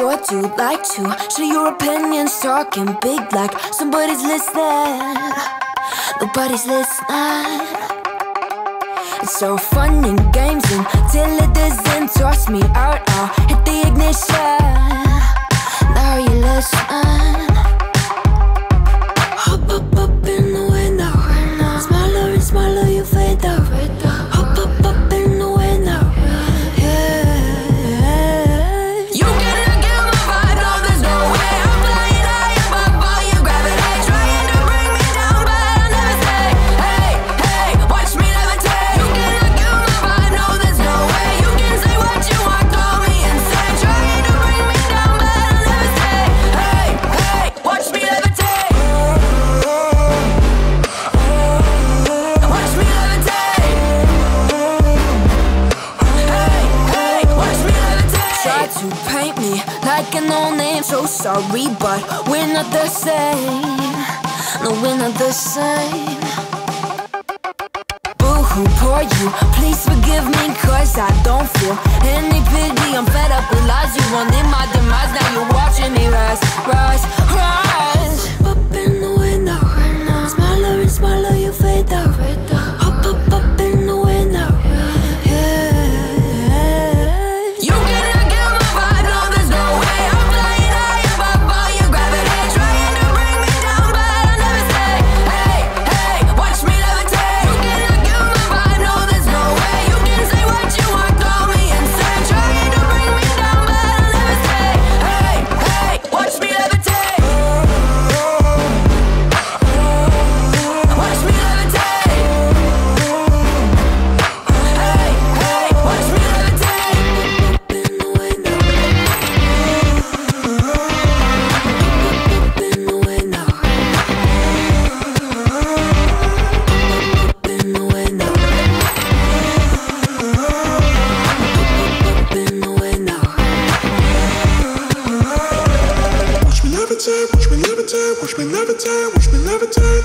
sure to like to share your opinions, talking big like somebody's listening. Nobody's listening. It's so fun and games until it doesn't. Toss me out, I'll hit the ignition. Now you listen. Hop up, up in the window. Smaller and smaller, you fade out. Hop up, up in the window. So sorry, but we're not the same. No, we're not the same. Boo-hoo, poor you, please forgive me, cause I don't feel any pity. I'm fed up with lies, you wanted my demise. Now you're watching me rise, rise, rise. Hop up in the window, smaller and smaller, you fade out. Hop up, up in the window. Watch me levitate, watch me levitate, watch me levitate.